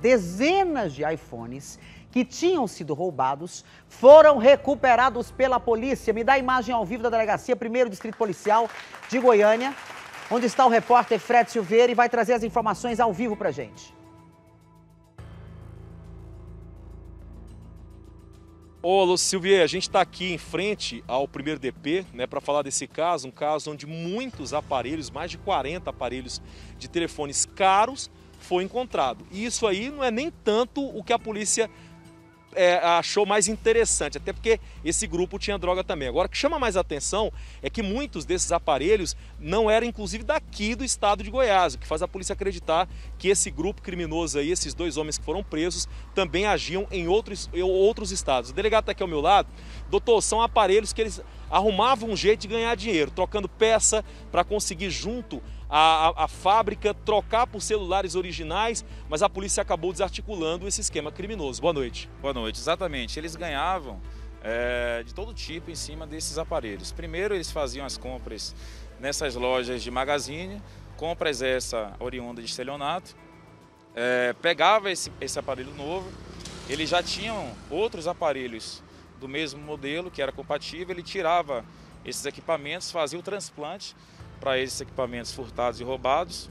dezenas de iPhones que tinham sido roubados foram recuperados pela polícia. Me dá a imagem ao vivo da delegacia, 1º Distrito Policial de Goiânia, onde está o repórter Fred Silveira e vai trazer as informações ao vivo pra gente. Ô, Silvia, a gente está aqui em frente ao 1º DP, né, para falar desse caso, um caso onde muitos aparelhos, mais de 40 aparelhos de telefones caros, foi encontrado. E isso aí não é nem tanto o que a polícia achou mais interessante, até porque esse grupo tinha droga também. Agora, o que chama mais atenção é que muitos desses aparelhos não eram, inclusive, daqui do estado de Goiás, o que faz a polícia acreditar que esse grupo criminoso aí, esses dois homens que foram presos, também agiam em outros estados. O delegado está aqui ao meu lado. Doutor, são aparelhos que eles arrumavam um jeito de ganhar dinheiro, trocando peça para conseguir junto a fábrica, trocar por celulares originais, mas a polícia acabou desarticulando esse esquema criminoso. Boa noite. Boa noite, exatamente. Eles ganhavam de todo tipo em cima desses aparelhos. Primeiro eles faziam as compras nessas lojas de magazine, compras essa oriunda de estelionato, pegava esse aparelho novo, eles já tinham outros aparelhos do mesmo modelo que era compatível, ele tirava esses equipamentos, fazia o transplante para esses equipamentos furtados e roubados,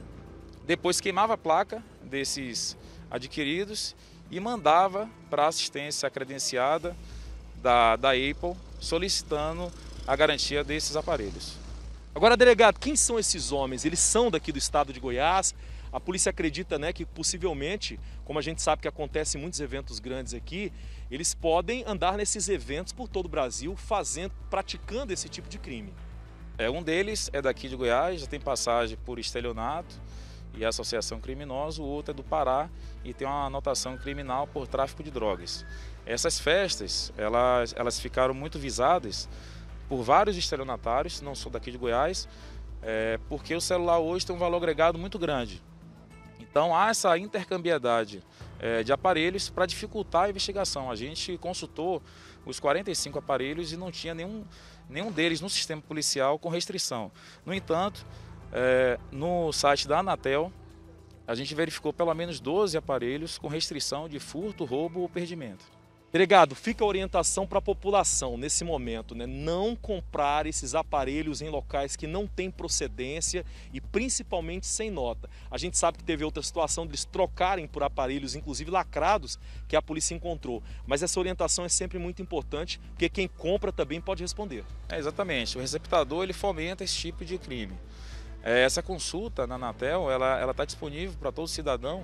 depois queimava a placa desses adquiridos e mandava para a assistência credenciada da Apple, solicitando a garantia desses aparelhos. Agora, delegado, quem são esses homens? Eles são daqui do estado de Goiás. A polícia acredita, né, que possivelmente, como a gente sabe que acontece em muitos eventos grandes aqui, eles podem andar nesses eventos por todo o Brasil, praticando esse tipo de crime. Um deles é daqui de Goiás, já tem passagem por estelionato e associação criminosa, o outro é do Pará e tem uma anotação criminal por tráfico de drogas. Essas festas, elas ficaram muito visadas por vários estelionatários, não só daqui de Goiás, porque o celular hoje tem um valor agregado muito grande. Então há essa intercambiabilidade de aparelhos para dificultar a investigação. A gente consultou os 45 aparelhos e não tinha nenhum deles no sistema policial com restrição. No entanto, no site da Anatel, a gente verificou pelo menos 12 aparelhos com restrição de furto, roubo ou perdimento. Delegado, fica a orientação para a população nesse momento, né? Não comprar esses aparelhos em locais que não têm procedência e principalmente sem nota. A gente sabe que teve outra situação deles trocarem por aparelhos, inclusive lacrados, que a polícia encontrou. Mas essa orientação é sempre muito importante, porque quem compra também pode responder. Exatamente. O receptador, ele fomenta esse tipo de crime. Essa consulta na Anatel, ela está disponível para todo cidadão.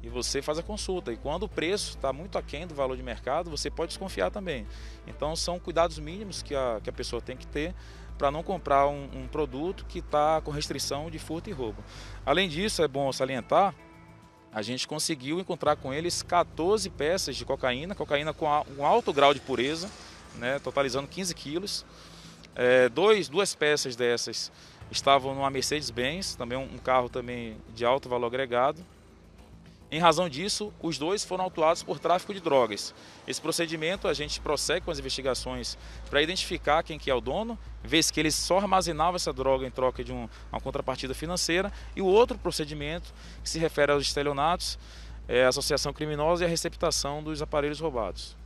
E você faz a consulta. E quando o preço está muito aquém do valor de mercado, você pode desconfiar também. Então são cuidados mínimos que a pessoa tem que ter para não comprar um produto que está com restrição de furto e roubo. Além disso, é bom salientar, a gente conseguiu encontrar com eles 14 peças de cocaína com um alto grau de pureza, né, totalizando 15 quilos. Duas peças dessas estavam numa Mercedes-Benz, também um carro também de alto valor agregado. Em razão disso, os dois foram autuados por tráfico de drogas. Esse procedimento a gente prossegue com as investigações para identificar quem que é o dono, vez que ele só armazenava essa droga em troca de uma contrapartida financeira, e o outro procedimento que se refere aos estelionatos, associação criminosa e a receptação dos aparelhos roubados.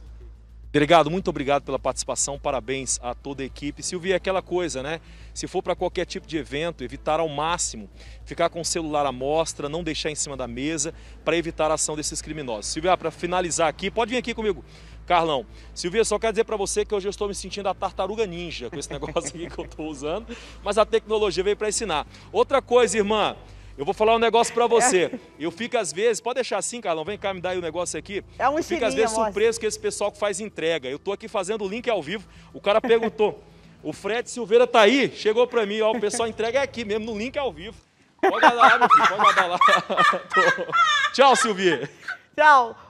Delegado, muito obrigado pela participação, parabéns a toda a equipe. Silvia, é aquela coisa, né? Se for para qualquer tipo de evento, evitar ao máximo, ficar com o celular à mostra, não deixar em cima da mesa, para evitar a ação desses criminosos. Silvia, para finalizar aqui, pode vir aqui comigo, Carlão. Silvia, só quero dizer para você que hoje eu estou me sentindo a tartaruga ninja com esse negócio aqui que eu estou usando, mas a tecnologia veio para ensinar. Outra coisa, irmã. Eu vou falar um negócio pra você. Eu fico às vezes, pode deixar assim, Carlão, vem cá, me dá aí o negócio aqui. Eu fico às vezes surpreso com esse pessoal que faz entrega. Eu tô aqui fazendo o link ao vivo, o cara perguntou, o Fred Silveira tá aí, chegou pra mim, ó, o pessoal entrega aqui mesmo, no link ao vivo. Pode mandar lá, meu filho, pode mandar lá. Tchau, Silvia. Tchau.